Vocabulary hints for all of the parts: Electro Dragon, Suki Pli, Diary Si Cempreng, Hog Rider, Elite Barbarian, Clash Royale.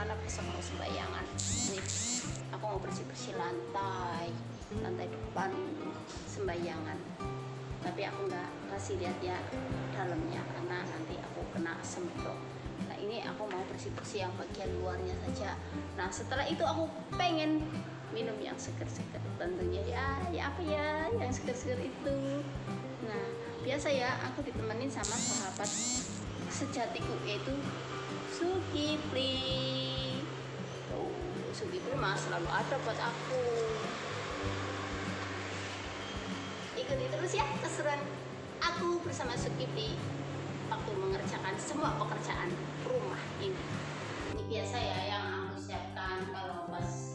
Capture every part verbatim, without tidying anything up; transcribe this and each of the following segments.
malam bisa mau sembayangan. Nih, aku mau bersih-bersih lantai, lantai depan sembayangan. Tapi aku nggak kasih lihat ya dalamnya karena nanti aku kena semprot. Nah ini aku mau bersih-bersih yang bagian luarnya saja. Nah setelah itu aku pengen minum yang seger-seger tentunya ya, ya apa ya yang seger-seger itu. Nah biasa ya aku ditemenin sama sahabat sejatiku yaitu Suki Pli. Tuh, Suki Pli mah selalu ada buat aku. Ikuti terus ya keseruan aku bersama Suki Pli waktu mengerjakan semua pekerjaan rumah ini. Ini biasa ya yang aku siapkan kalau pas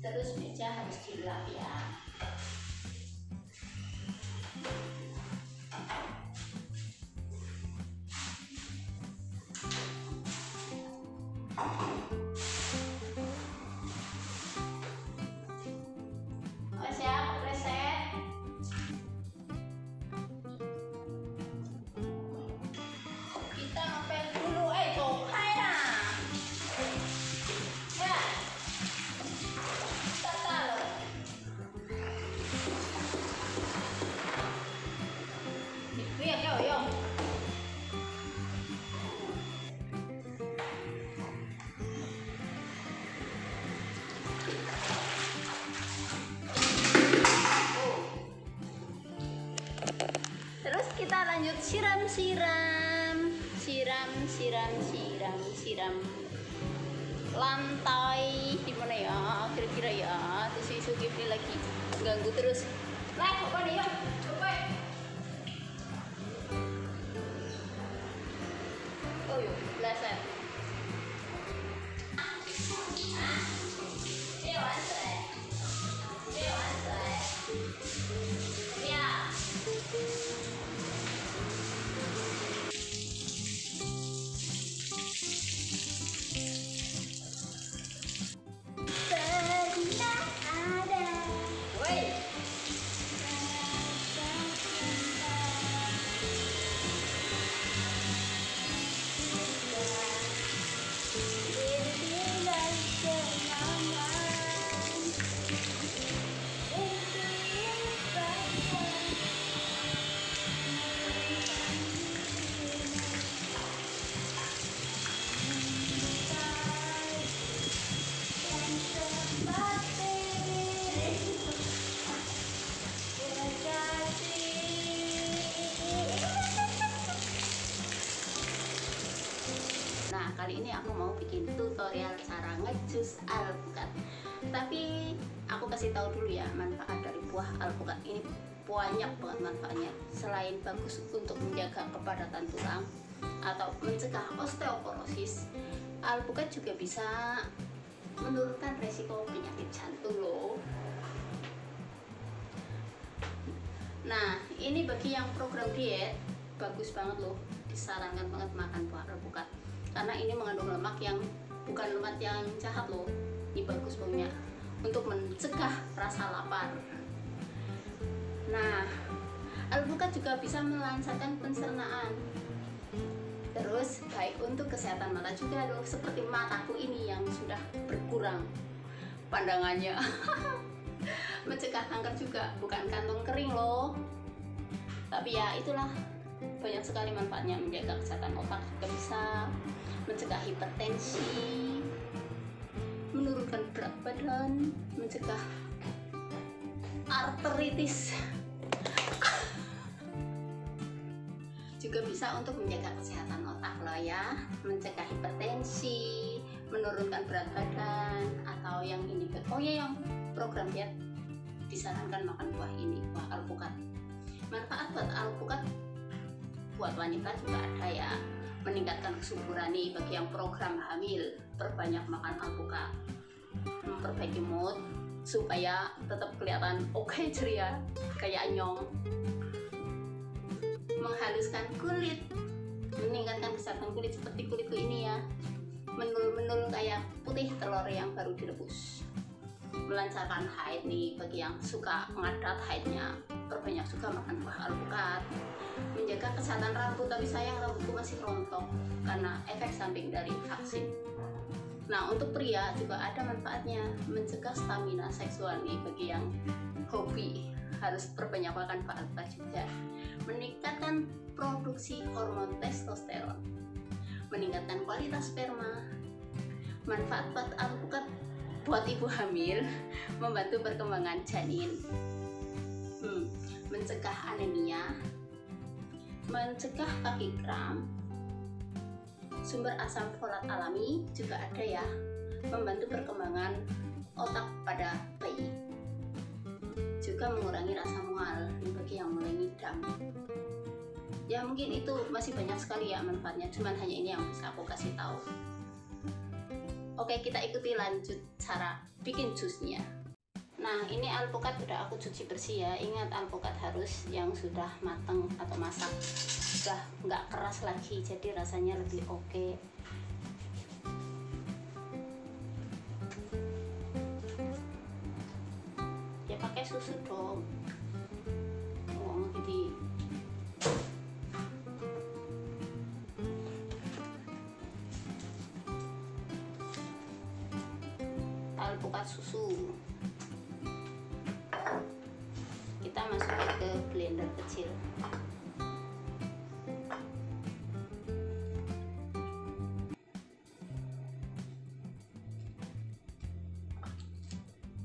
terus meja harus dilap ya. Kita lanjut siram siram siram siram siram siram lantai di mana ya kira-kira ya si Suki Pli lagi ganggu terus. Naik apa nih ya coba. Oh yuk belasan. Kali ini aku mau bikin tutorial cara ngejus alpukat. Tapi aku kasih tahu dulu ya manfaat dari buah alpukat ini, banyak banget manfaatnya. Selain bagus untuk menjaga kepadatan tulang atau mencegah osteoporosis, alpukat juga bisa menurunkan resiko penyakit jantung loh. Nah, ini bagi yang program diet bagus banget loh. Disarankan banget makan buah alpukat. karena ini mengandung lemak yang bukan lemak yang jahat loh, ini bagus banget untuk mencegah rasa lapar. Nah, alpukat juga bisa melancarkan pencernaan, terus baik untuk kesehatan mata juga loh, seperti mataku ini yang sudah berkurang pandangannya. Mencegah kanker juga, bukan kantong kering loh. Tapi ya itulah, banyak sekali manfaatnya, menjaga kesehatan otak juga bisa, mencegah hipertensi, menurunkan berat badan, mencegah arteritis. Juga bisa untuk menjaga kesehatan otak loh ya, mencegah hipertensi, menurunkan berat badan, atau yang ini, oh ya yang program diet disarankan makan buah ini, buah alpukat. Manfaat buat alpukat buat wanita juga ada ya, meningkatkan kesuburan nih bagi yang program hamil, perbanyak makan alpukat, memperbaiki mood supaya tetap kelihatan oke, ceria kayak nyong, menghaluskan kulit, meningkatkan kesehatan kulit seperti kulitku ini ya, menul-menul kayak putih telur yang baru direbus, melancarkan haid nih bagi yang suka ngadat haidnya, perbanyak juga makan buah alpukat, menjaga kesehatan rambut. Tapi sayang rambutku masih rontok karena efek samping dari vaksin. Nah, untuk pria juga ada manfaatnya, mencegah stamina seksual nih bagi yang hobi, harus perbanyak makan buah alpukat juga, meningkatkan produksi hormon testosteron, meningkatkan kualitas sperma. Manfaat buat alpukat buat ibu hamil, membantu perkembangan janin, hmm, mencegah anemia, mencegah kaki kram. Sumber asam folat alami juga ada ya, membantu perkembangan otak pada bayi, juga mengurangi rasa mual bagi yang mulai ngidam. Ya mungkin itu masih banyak sekali ya manfaatnya, cuman hanya ini yang bisa aku kasih tahu. Oke, kita ikuti lanjut cara bikin jusnya. Nah, ini alpukat udah aku cuci bersih ya. Ingat, alpukat harus yang sudah mateng atau masak, sudah nggak keras lagi, jadi rasanya lebih oke. Ya pakai susu dong. Oh, gitu. Alpukat susu kita masukin ke blender kecil.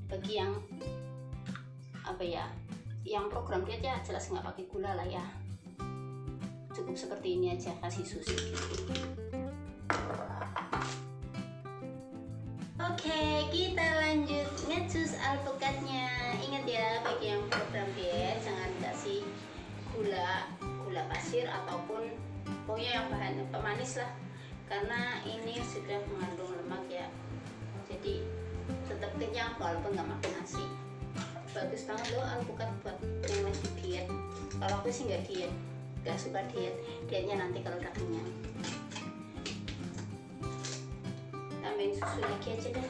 Bagi yang apa ya, yang program diet ya jelas nggak pakai gula lah ya, cukup seperti ini aja, kasih susu gitu. Oke, kita lanjut ngejus alpukatnya. Ingat ya, bagi yang program diet jangan kasih gula, gula pasir ataupun pokoknya yang bahan pemanis lah, karena ini sudah mengandung lemak ya, jadi tetap kenyang walaupun nggak makan nasi. Bagus banget loh alpukat buat yang lagi diet. Kalau aku sih nggak diet, nggak suka diet, dietnya nanti kalau udah kenyang. Tambahin susu lagi aja deh.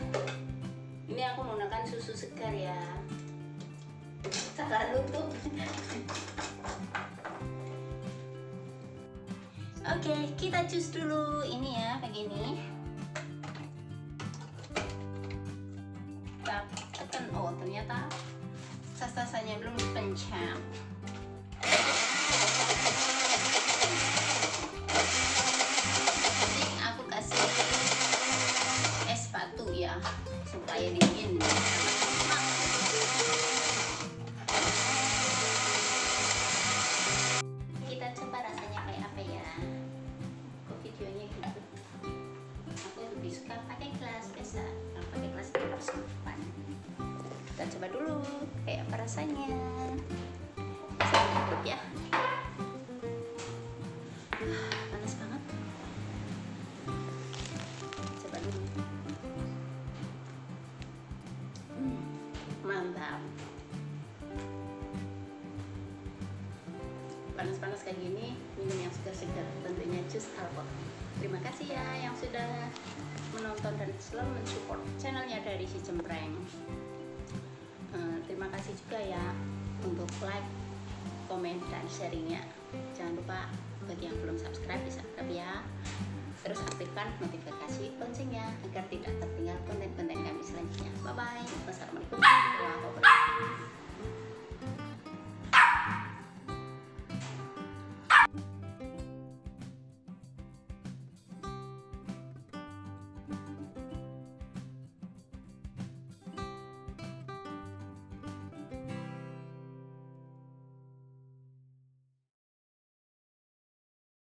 Ini aku menggunakan susu segar ya, salah nutup. Oke, kita jus dulu ini ya, begini kita tekan. Oh, ternyata sasanya belum dipencet. Supaya dingin. Kita coba rasanya kayak apa ya? Kok videonya gitu? Aku lebih suka pakai gelas biasa. Kalau pakai gelas itu harus sopan. Kita coba dulu kayak apa rasanya. Saya tutup ya. Panas-panas kayak gini, minum yang segar-segar tentunya. jus alpot. Terima kasih ya yang sudah menonton dan selalu mensupport channelnya dari si Cempreng. Uh, terima kasih juga ya untuk like, komen, dan sharingnya. Jangan lupa bagi yang belum subscribe di subscribe ya. Terus aktifkan notifikasi loncengnya agar tidak tertinggal konten-konten kami selanjutnya. Bye bye. Wassalamualaikum warahmatullahi wabarakatuh.